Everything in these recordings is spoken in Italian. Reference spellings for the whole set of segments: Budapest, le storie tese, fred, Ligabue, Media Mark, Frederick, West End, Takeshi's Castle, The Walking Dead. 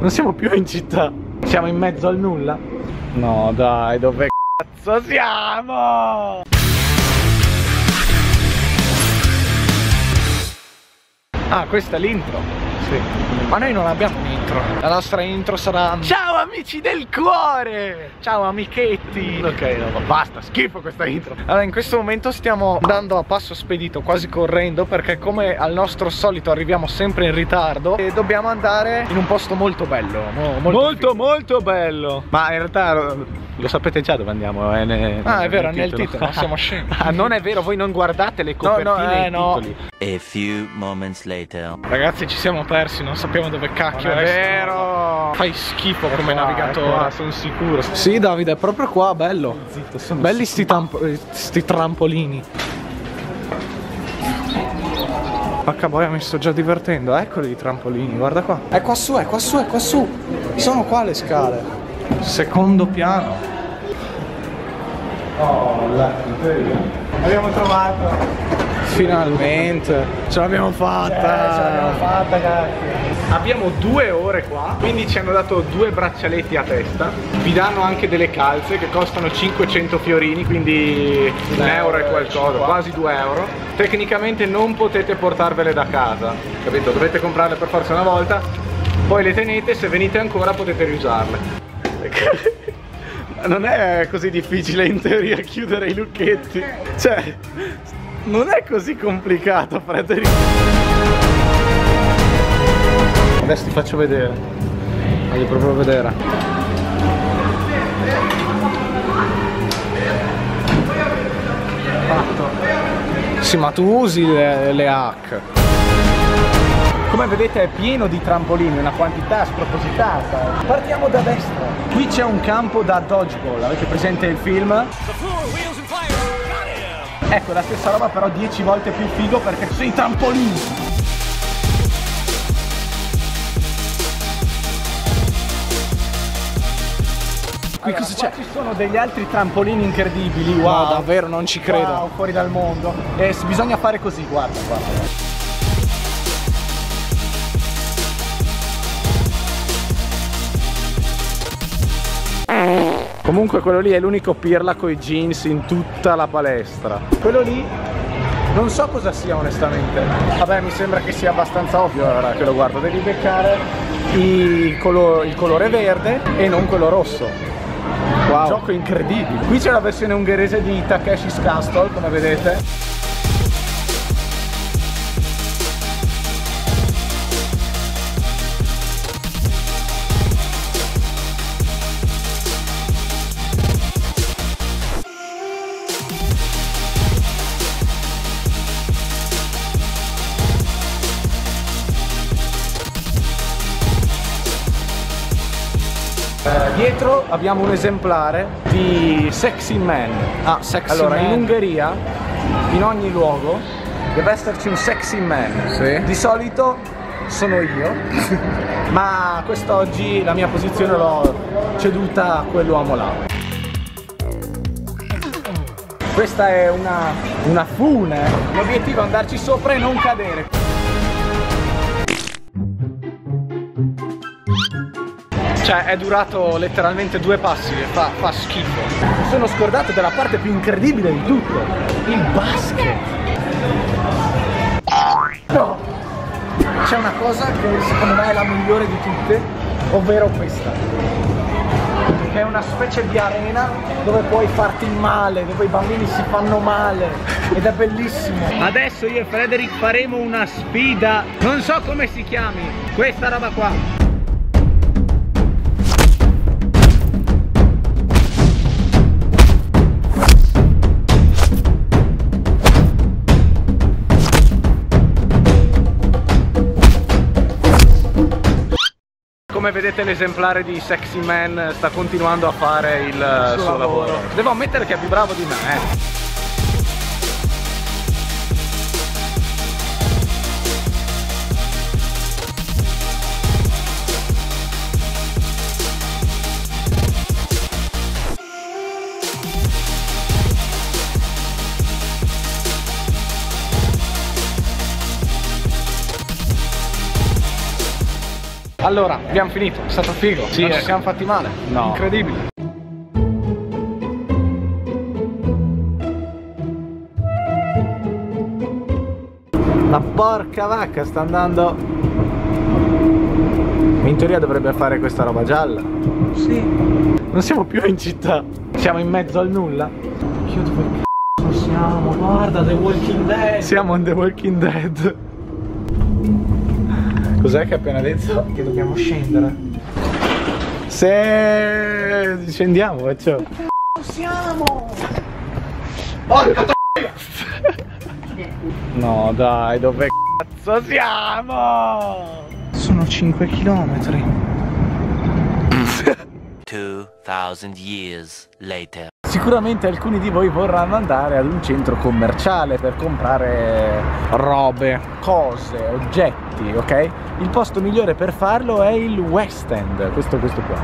Non siamo più in città. Siamo in mezzo al nulla? No dai, dove cazzo siamo? Ah, questa è l'intro? Sì. Ma noi non abbiamo un'intro. La nostra intro sarà... Ciao amici del cuore! Ciao amichetti! Ok, no, basta, schifo questa intro. Allora, in questo momento stiamo andando a passo spedito, quasi correndo, perché come al nostro solito arriviamo sempre in ritardo e dobbiamo andare in un posto molto bello. Molto bello! Ma in realtà... Lo sapete già dove andiamo? Ah, è vero, è nel titolo, ma siamo scemi. Ah, non è vero, voi non guardate le copertine e i titoli. A few moments later. Ragazzi, ci siamo persi, non sappiamo dove cacchio è vero. Fai schifo come navigatore, sono sicuro. Sì, Davide, è proprio qua, bello. Zitto, sono belli sti trampolini. Porca boia, mi sto già divertendo. Eccoli i trampolini, guarda qua. È qua su, è qua su, è qua su. Sono qua le scale. Secondo piano. Oh, l'abbiamo trovato. Finalmente. Ce l'abbiamo fatta. Ce l'abbiamo fatta, cazzo. Abbiamo 2 ore qua. Quindi ci hanno dato 2 braccialetti a testa. Vi danno anche delle calze che costano 500 fiorini. Quindi €1 e qualcosa, quasi €2. Tecnicamente non potete portarvele da casa, capito? Dovete comprarle per forza una volta. Poi le tenete, se venite ancora potete riusarle. Non è così difficile in teoria chiudere i lucchetti. Cioè, non è così complicato, Frederick. Adesso ti faccio vedere. Voglio proprio vedere. Fatto. Sì, ma tu usi le hack. Come vedete è pieno di trampolini, una quantità spropositata. Partiamo da destra. Qui c'è un campo da dodgeball, avete presente il film? Ecco, la stessa roba però 10 volte più figo perché ci sono i trampolini. Qui allora, cosa c'è? Ci sono degli altri trampolini incredibili, wow. No, davvero non ci credo. Wow, fuori dal mondo. E bisogna fare così, guarda, guarda. Comunque quello lì è l'unico pirla coi jeans in tutta la palestra. Quello lì non so cosa sia onestamente. Vabbè, mi sembra che sia abbastanza ovvio allora che lo guardo. Devi beccare il colore verde e non quello rosso. Wow. Un gioco incredibile. Qui c'è la versione ungherese di Takeshi's Castle, come vedete. Dietro abbiamo un esemplare di Sexy Man. Ah, Sexy Man. Allora, in Ungheria, in ogni luogo, deve esserci un Sexy Man. Sì. Di solito sono io, ma quest'oggi la mia posizione l'ho ceduta a quell'uomo là. Questa è una fune. L'obiettivo è andarci sopra e non cadere. Cioè, è durato letteralmente 2 passi, fa schifo. Mi sono scordato della parte più incredibile di tutto, il basket. No, c'è una cosa che secondo me è la migliore di tutte, ovvero questa. Che è una specie di arena dove puoi farti male, dove i bambini si fanno male. Ed è bellissimo. Adesso io e Frederick faremo una sfida, non so come si chiami, questa roba qua. Come vedete l'esemplare di Sexy Man sta continuando a fare il suo lavoro. Devo ammettere che è più bravo di me. Allora, abbiamo finito, è stato figo, sì, non ci siamo fatti male, no. Incredibile. La porca vacca sta andando. In teoria dovrebbe fare questa roba gialla. Sì. Non siamo più in città. Siamo in mezzo al nulla. Io dove c***o siamo? Guarda, The Walking Dead. Siamo in The Walking Dead. Cos'è che ha appena detto? Che dobbiamo scendere. Se scendiamo, faccio. Dove c***o siamo? Porca troia! No dai, dove c***o siamo? Sono 5 chilometri. 2000 years later. Sicuramente alcuni di voi vorranno andare ad un centro commerciale per comprare robe, cose, oggetti, ok? Il posto migliore per farlo è il West End, questo qua.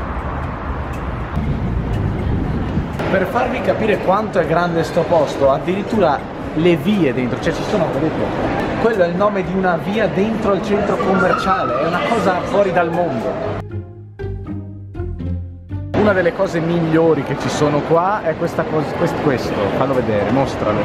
Per farvi capire quanto è grande sto posto, addirittura le vie dentro, cioè ci sono, vedete? Quello è il nome di una via dentro il centro commerciale, è una cosa fuori dal mondo. Una delle cose migliori che ci sono qua è questa cosa, questo, fallo vedere, mostralo.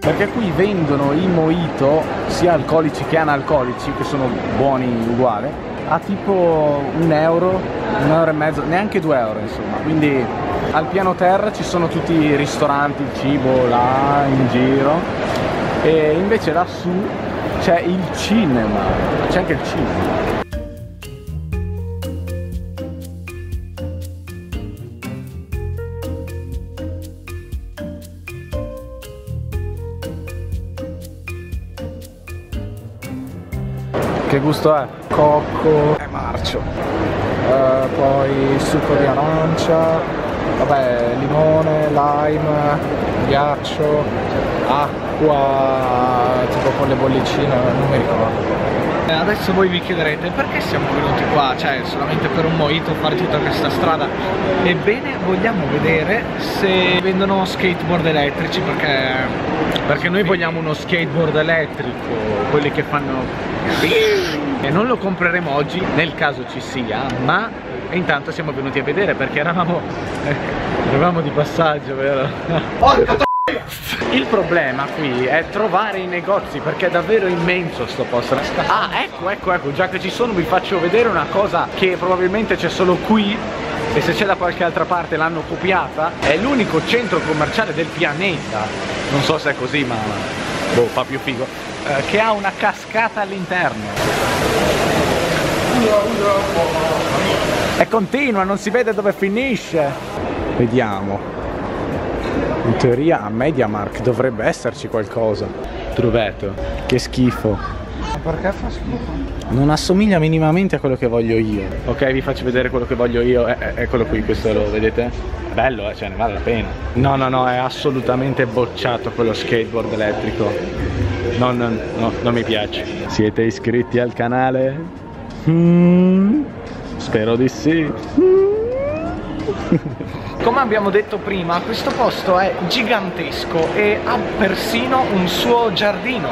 Perché qui vendono i mojito, sia alcolici che analcolici, che sono buoni uguali, a tipo €1, €1,50, neanche €2 insomma, quindi... Al piano terra ci sono tutti i ristoranti, il cibo là in giro, e invece lassù c'è il cinema, c'è anche il cinema. Che gusto è? Cocco e marcio, poi succo di arancia. Vabbè, limone, lime, ghiaccio, acqua, tipo con le bollicine, non mi ricordo. Adesso voi vi chiederete perché siamo venuti qua, cioè solamente per un mojito fare tutta questa strada. Ebbene, vogliamo vedere se vendono skateboard elettrici, perché noi vogliamo uno skateboard elettrico, quelli che fanno... E non lo compreremo oggi, nel caso ci sia, ma... E intanto siamo venuti a vedere perché eravamo di passaggio, vero? Porca troia! Il problema qui è trovare i negozi perché è davvero immenso sto posto. Ah, ecco, già che ci sono vi faccio vedere una cosa che probabilmente c'è solo qui e se c'è da qualche altra parte l'hanno copiata. È l'unico centro commerciale del pianeta, non so se è così ma boh, fa più figo, che ha una cascata all'interno. E continua, non si vede dove finisce. Vediamo. In teoria a Media Mark dovrebbe esserci qualcosa. Trovato. Che schifo. Ma perché fa schifo? Non assomiglia minimamente a quello che voglio io. Ok, vi faccio vedere quello che voglio io. Eccolo qui, questo lo vedete? È bello, cioè ne vale la pena. No, è assolutamente bocciato quello skateboard elettrico. No, non mi piace. Siete iscritti al canale? Spero di sì. Come abbiamo detto prima, questo posto è gigantesco e ha persino un suo giardino.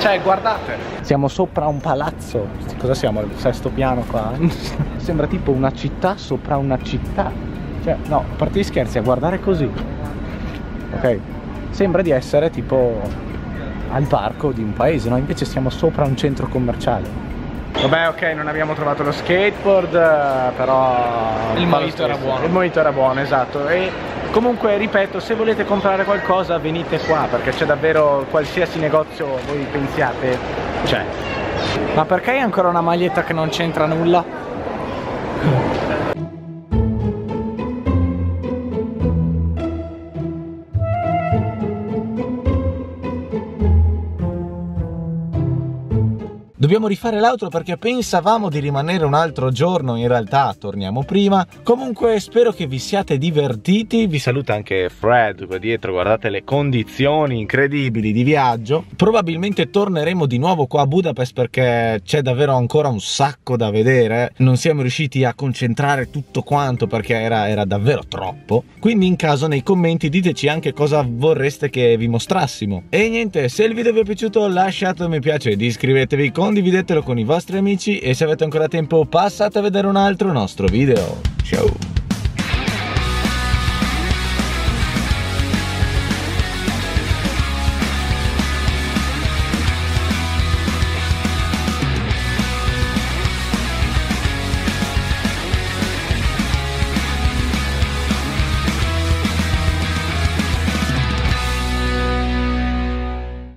Cioè, guardate. Siamo sopra un palazzo. Cosa siamo? Il sesto piano qua? Sembra tipo una città sopra una città. Cioè, no, a parte gli scherzi, a guardare così, ok? Sembra di essere tipo al parco di un paese, no? Invece siamo sopra un centro commerciale. Vabbè, ok, non abbiamo trovato lo skateboard, però il mojito era buono. Il mojito era buono, esatto. E comunque, ripeto, se volete comprare qualcosa venite qua, perché c'è davvero qualsiasi negozio voi pensiate c'è. Ma perché hai ancora una maglietta che non c'entra nulla? Dobbiamo rifare l'altro perché pensavamo di rimanere un altro giorno, in realtà torniamo prima. Comunque spero che vi siate divertiti, vi saluta anche Fred qua dietro, guardate le condizioni incredibili di viaggio. Probabilmente torneremo di nuovo qua a Budapest perché c'è davvero ancora un sacco da vedere. Non siamo riusciti a concentrare tutto quanto perché era davvero troppo. Quindi in caso nei commenti diteci anche cosa vorreste che vi mostrassimo. E niente, se il video vi è piaciuto lasciate un mi piace ed iscrivetevi con condividetelo con i vostri amici e se avete ancora tempo passate a vedere un altro nostro video. Ciao!